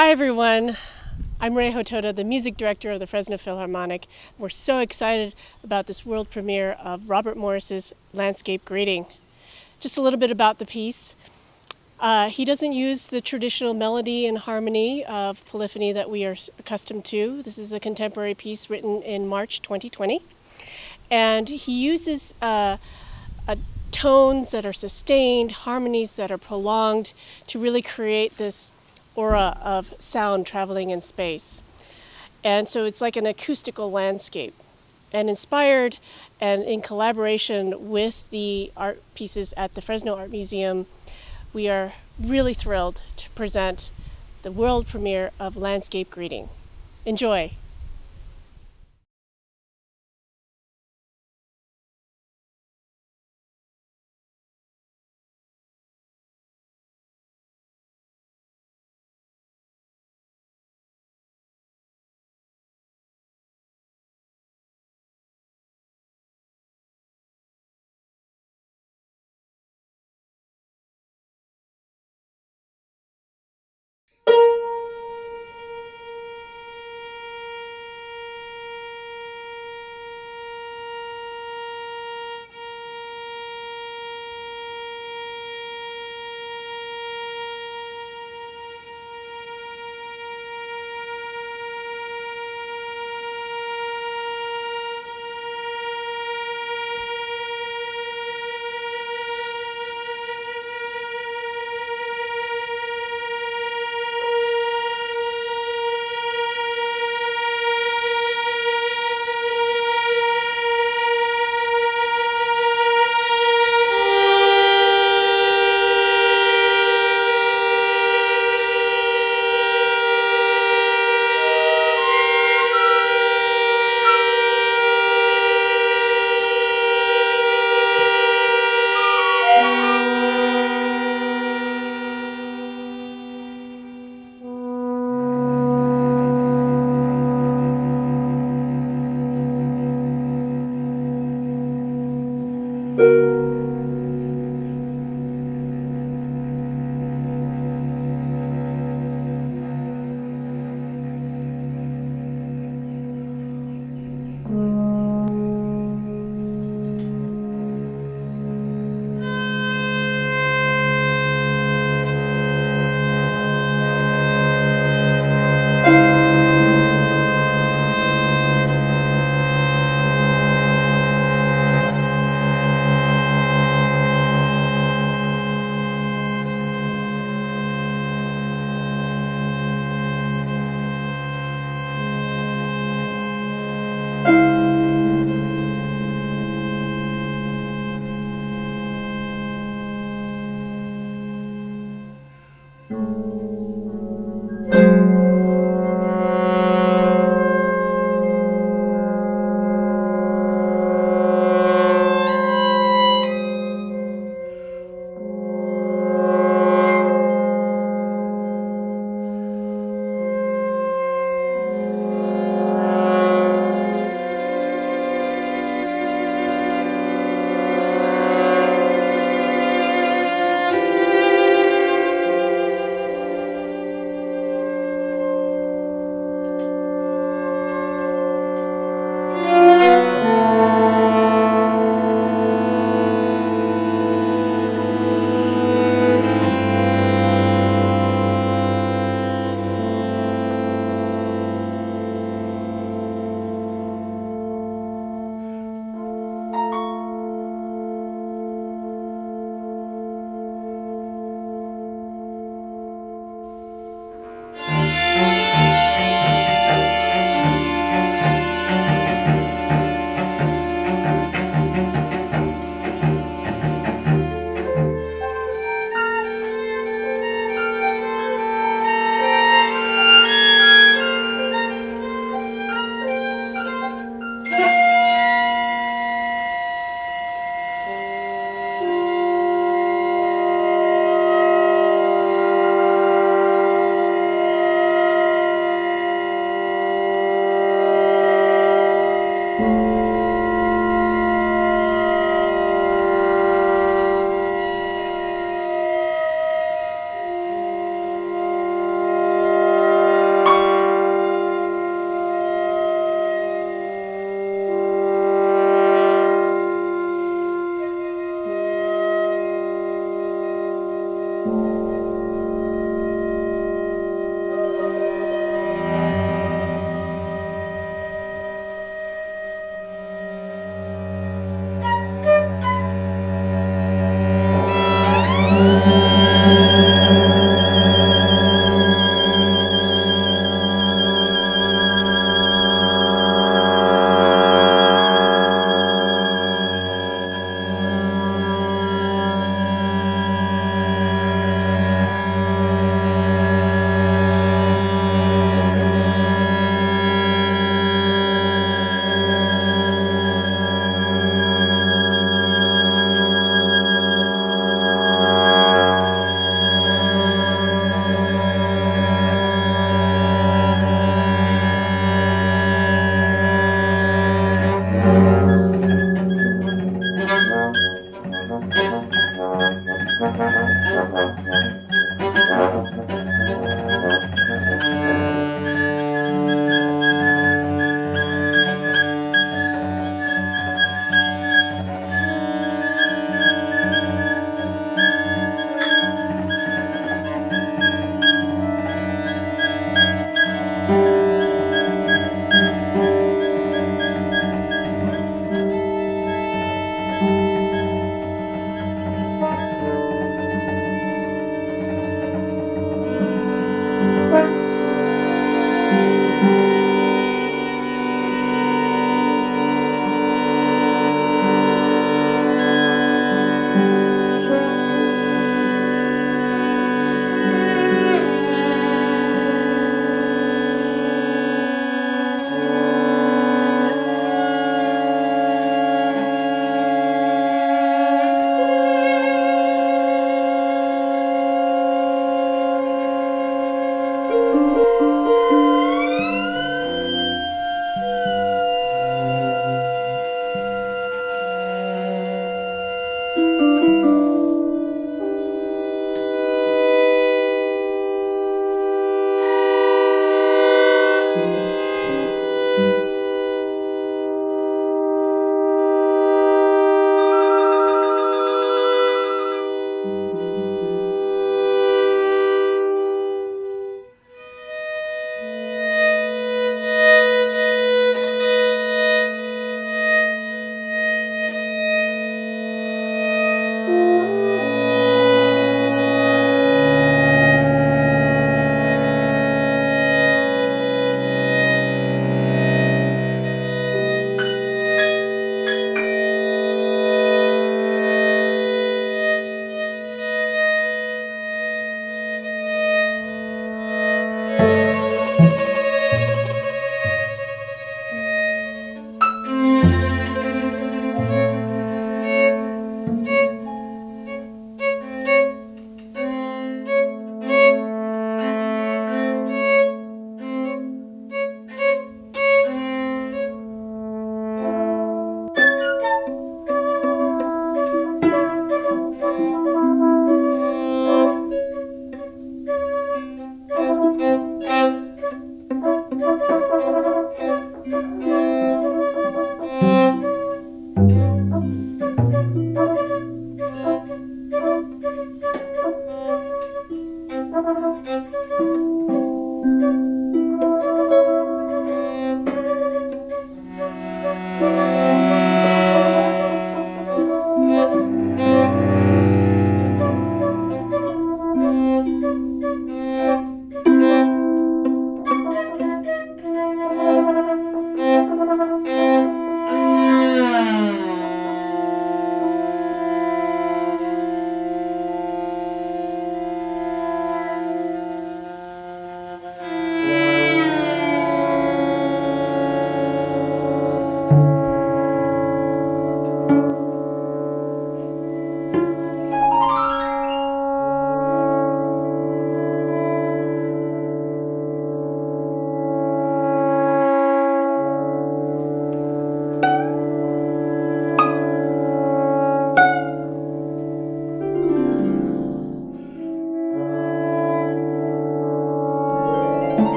Hi everyone, I'm Rei Hotoda, the music director of the Fresno Philharmonic. We're so excited about this world premiere of Robert Morris's Landscape Greeting. Just a little bit about the piece. He doesn't use the traditional melody and harmony of polyphony that we are accustomed to. This is a contemporary piece written in March 2020. And he uses tones that are sustained, harmonies that are prolonged to really create this aura of sound traveling in space. And so it's like an acoustical landscape, and inspired and in collaboration with the art pieces at the Fresno Art Museum, we are really thrilled to present the world premiere of Landscape Greeting. Enjoy.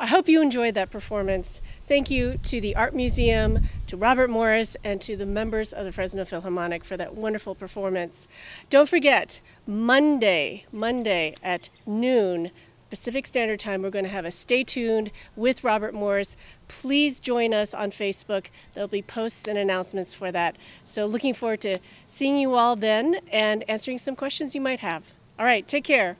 I hope you enjoyed that performance. Thank you to the Art Museum, to Robert Morris, and to the members of the Fresno Philharmonic for that wonderful performance. Don't forget, Monday at noon Pacific Standard Time, we're going to have a Stay Tuned with Robert Morris. Please join us on Facebook. There'll be posts and announcements for that. So looking forward to seeing you all then and answering some questions you might have. All right, take care.